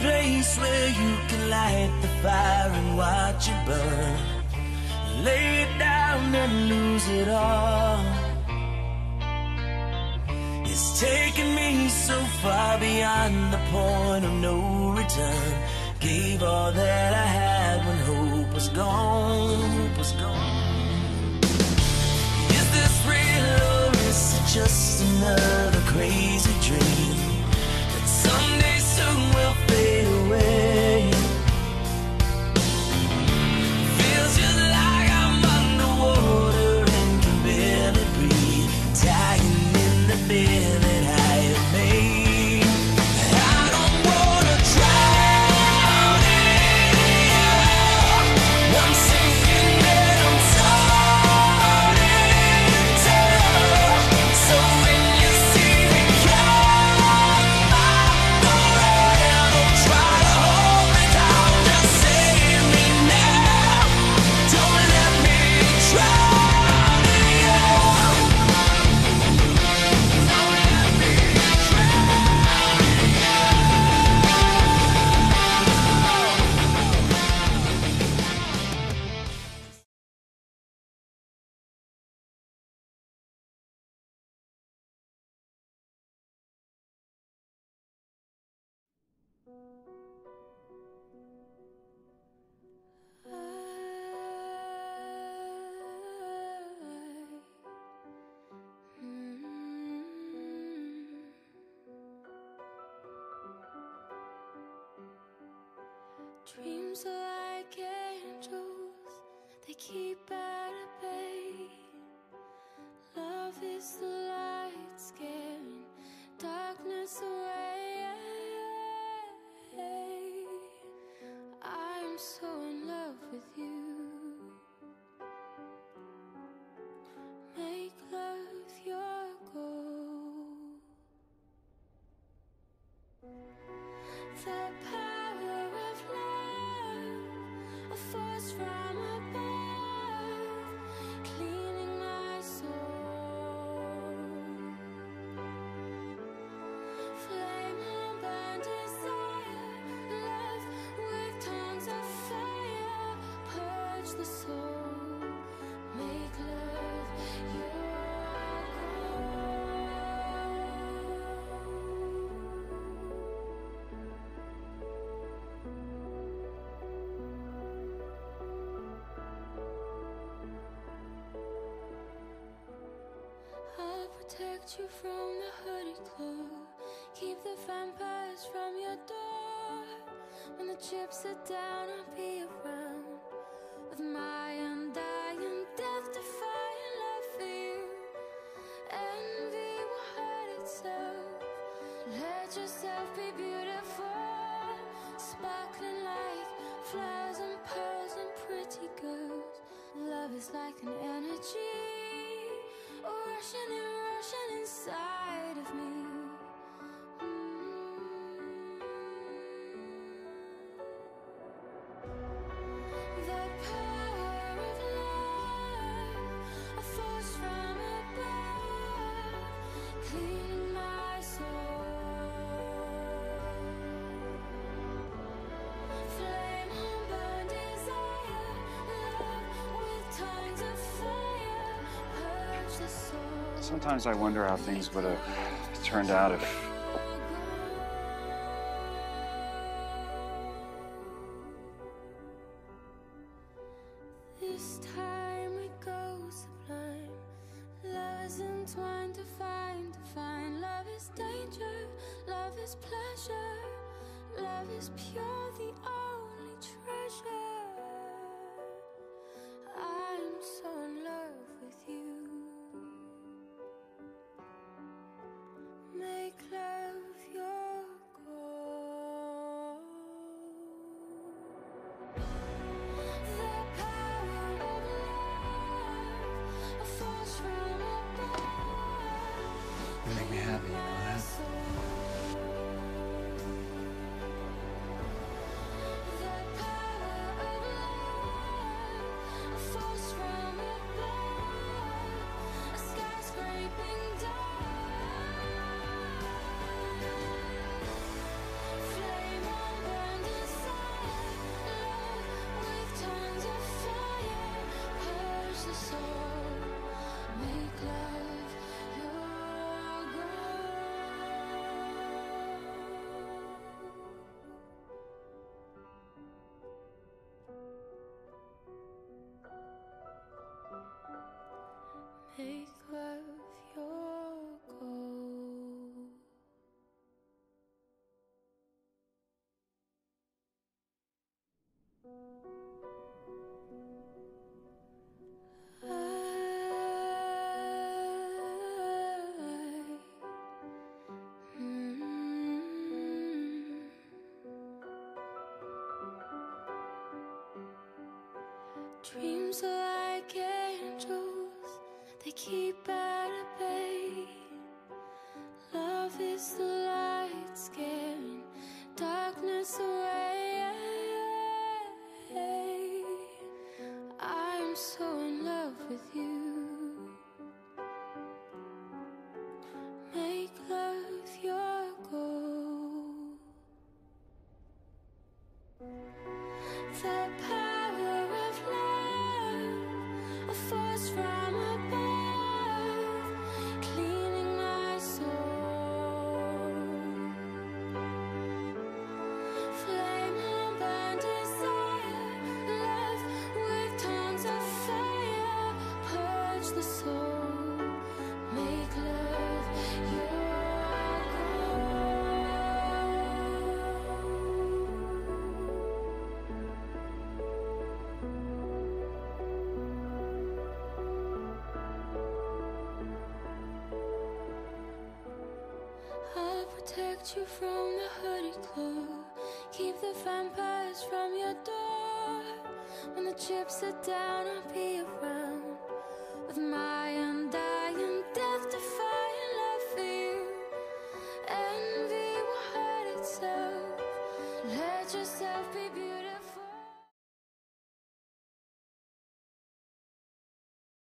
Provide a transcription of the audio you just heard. place where you can light the fire and watch it burn. Lay it down and lose it all. It's taken me so far beyond the point of no return. Gave all that I had when hope was gone. Hope was gone. Is this real or is it just another crazy dream that someday soon will fade away? Feels just like I'm underwater and can barely breathe, dying in the bed that I have made. Dreams are like angels, they keep out of pain. Love is the light scaring darkness away. I'm so in love with you. Make love your goal. The power force from above, cleaning my soul. Flame of undesire, love with tongues of fire, purge the soul, make love your goal. Protect you from the hooded claw, keep the vampires from your door. When the chips are down, I'll be around with my undying, death-defying love for you. Envy will hurt itself. Let yourself be beautiful, sparkling like flowers and pearls and pretty girls. Love is like an energy rushing and rushing inside of me. The power of love, a force from above, cleaning my soul. Flame unbound desire, love with tongues of fire. Sometimes I wonder how things would have turned out if this time we go sublime. Love is entwined, divine. Love is danger, love is pleasure, love is pure, the only treasure. I'm so in love with you. Make love your goal. The power of love, a force from above. You make me happy, you know that? The power of love, a force from above, a sky scraping down. Flame on. make love your goal. Dreams are like angels, they keep out of pain. Love is the light scaring darkness away. I'm so in love with you. Make love your goal. The you from the hooded glow, keep the vampires from your door. When the chips are down, I'll be around with my undying death-defying love for you. Envy will hurt itself, let yourself be beautiful.